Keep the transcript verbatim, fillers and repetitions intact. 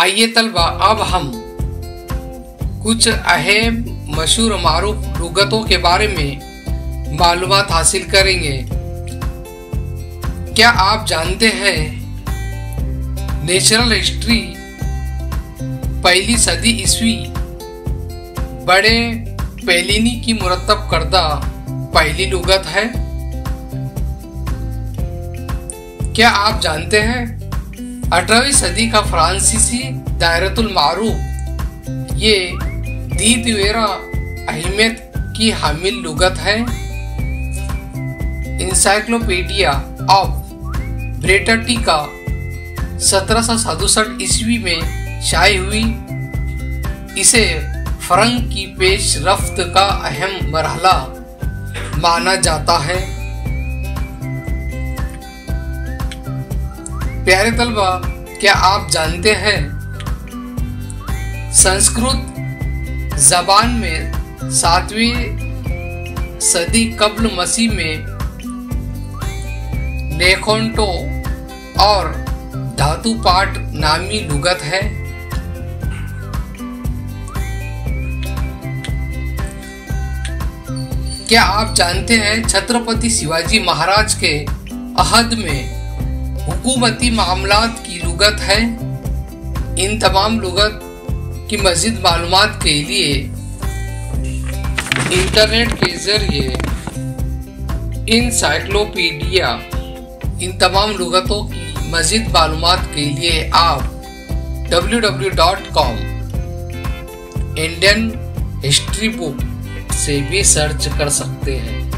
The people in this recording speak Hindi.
आइए तलबा अब हम कुछ अहम मशहूर मारूफ लुगतों के बारे में मालूमात हासिल करेंगे। क्या आप जानते हैं नेचुरल हिस्ट्री पहली सदी ईस्वी बड़े पेलिनी की मुरतब करदा पहली लुगत है। क्या आप जानते हैं अठारहवीं सदी का फ्रांसीसी दायरतुल मारूफ ये दीदवेरा अहमियत की हामिल लुगत है। इंसाइक्लोपीडिया ऑफ ब्रिटानिका सत्रह सौ सड़सठ ईस्वी में शाये हुई। इसे फरंग की पेश रफ्त का अहम मरहला माना जाता है। प्यारे तलबा, क्या आप जानते हैं संस्कृत जबान में सातवीं सदी कब्ल मसीह में नेखोंटो और धातुपाठ नामी लुगत है। क्या आप जानते हैं छत्रपति शिवाजी महाराज के अहद में हुकूमती मामलात की लुगत है। इन तमाम लुगत की मज़ीद मालूमात के लिए इंटरनेट के जरिए इंसाइक्लोपीडिया इन तमाम लुगतों की मज़ीद मालूमात के लिए आप W W W dot com Indian history book से भी सर्च कर सकते हैं।